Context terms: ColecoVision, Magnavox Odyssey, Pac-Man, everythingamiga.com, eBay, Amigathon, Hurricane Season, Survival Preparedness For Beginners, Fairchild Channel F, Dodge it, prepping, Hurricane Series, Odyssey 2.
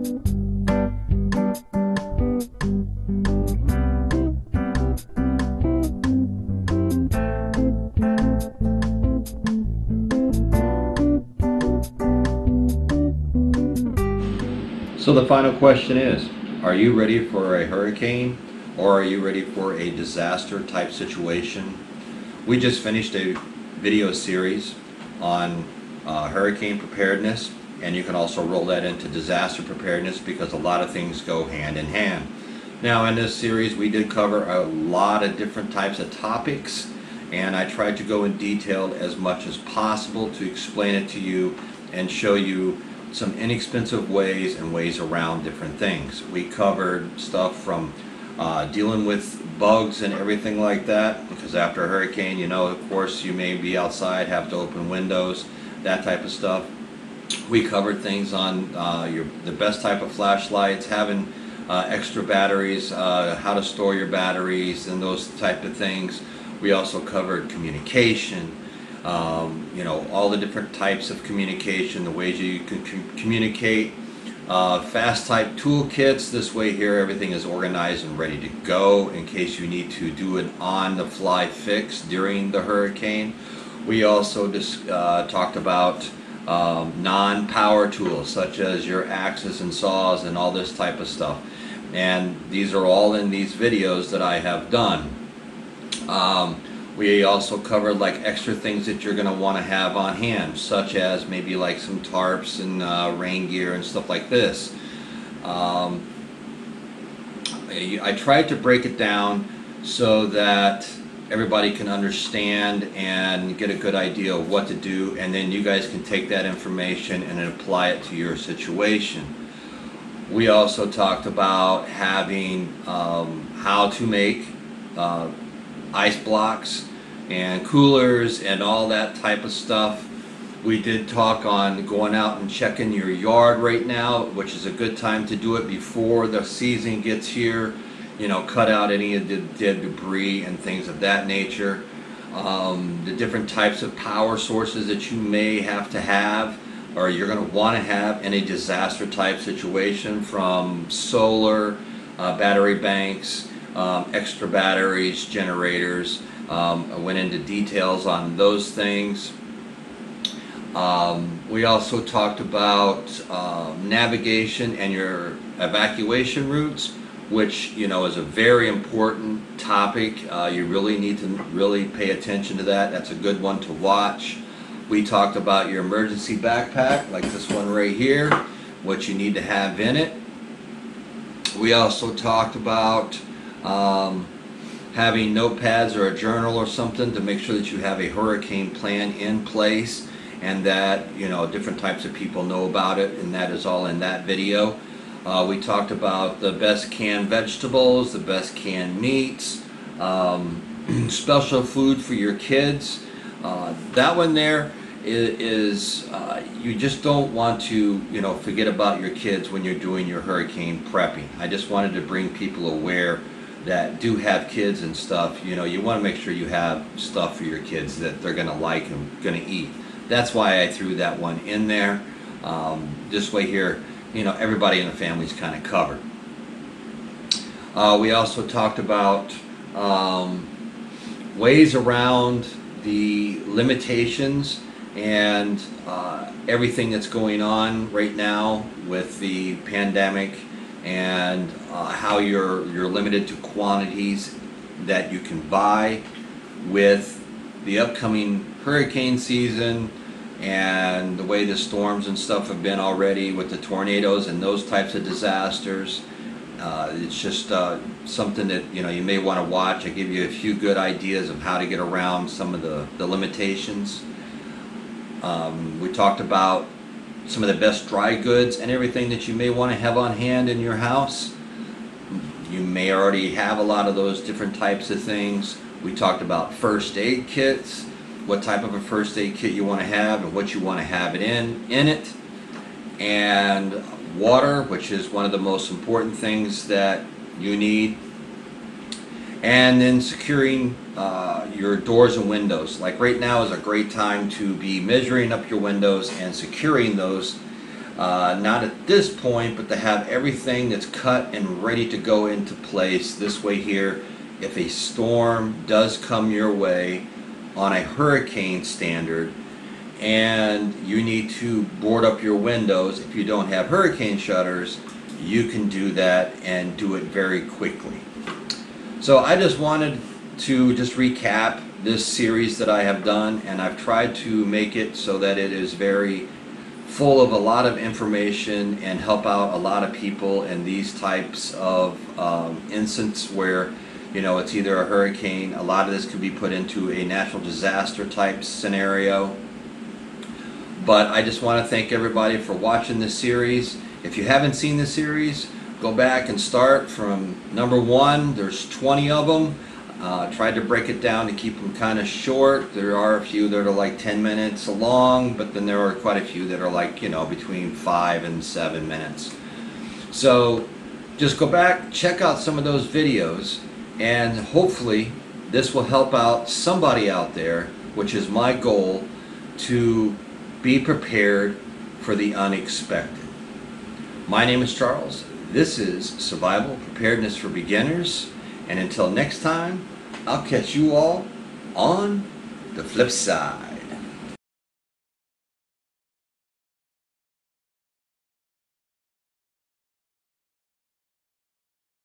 So the final question is, are you ready for a hurricane, or are you ready for a disaster type situation? We just finished a video series on hurricane preparedness, and you can also roll that into disaster preparedness because a lot of things go hand in hand. Now in this series we did cover a lot of different types of topics, and I tried to go in detail as much as possible to explain it to you and show you some inexpensive ways and ways around different things. We covered stuff from dealing with bugs and everything like that, because after a hurricane, you know, of course you may be outside, have to open windows, that type of stuff. We covered things on the best type of flashlights, having extra batteries, how to store your batteries and those type of things. We also covered communication. You know, all the different types of communication, the ways you can communicate, fast type toolkits. This way here everything is organized and ready to go in case you need to do an on the fly fix during the hurricane. We also just talked about non-power tools such as your axes and saws and all this type of stuff, and these are all in these videos that I have done. We also covered like extra things that you're going to want to have on hand, such as maybe like some tarps and rain gear and stuff like this. I tried to break it down so that everybody can understand and get a good idea of what to do, and then you guys can take that information and apply it to your situation. We also talked about having how to make ice blocks and coolers and all that type of stuff. We did talk on going out and checking your yard right now, which is a good time to do it before the season gets here. You know, cut out any of the dead debris and things of that nature. The different types of power sources that you may have to have, or you're going to want to have in a disaster type situation, from solar, battery banks, extra batteries, generators. I went into details on those things. We also talked about navigation and your evacuation routes, which, you know, is a very important topic. You really need to really pay attention to that. That's a good one to watch. We talked about your emergency backpack, like this one right here, what you need to have in it. We also talked about having notepads or a journal or something to make sure that you have a hurricane plan in place, and that, you know, different types of people know about it, and that is all in that video. We talked about the best canned vegetables, the best canned meats, special food for your kids. That one there is you just don't want to, you know, forget about your kids when you're doing your hurricane prepping. I just wanted to bring people aware that do have kids and stuff, you know, you want to make sure you have stuff for your kids that they're going to like and going to eat. That's why I threw that one in there. This way here, you know, everybody in the family's kind of covered. We also talked about ways around the limitations and everything that's going on right now with the pandemic, and how you're limited to quantities that you can buy with the upcoming hurricane season, and the way the storms and stuff have been already with the tornadoes and those types of disasters. It's just something that, you know, you may want to watch. I give you a few good ideas of how to get around some of the limitations. We talked about some of the best dry goods and everything that you may want to have on hand in your house. You may already have a lot of those different types of things. We talked about first aid kits, what type of a first aid kit you want to have and what you want to have it in it, and water, which is one of the most important things that you need, and then securing your doors and windows. Like right now is a great time to be measuring up your windows and securing those Not at this point, but to have everything that's cut and ready to go into place this way here. If a storm does come your way on a hurricane standard and you need to board up your windows, if you don't have hurricane shutters, you can do that and do it very quickly. So I just wanted to just recap this series that I have done, and I've tried to make it so that it is very full of a lot of information and help out a lot of people in these types of instances where, you know, it's either a hurricane. A lot of this could be put into a natural disaster type scenario. But I just want to thank everybody for watching this series. If you haven't seen this series, go back and start from number 1. There's 20 of them. Tried to break it down to keep them kind of short. There are a few that are like 10 minutes long, but then there are quite a few that are like, you know, between 5 and 7 minutes. So just go back, check out some of those videos, and hopefully this will help out somebody out there, which is my goal, to be prepared for the unexpected. My name is Charles. This is Survival Preparedness for Beginners. And until next time, I'll catch you all on the flip side.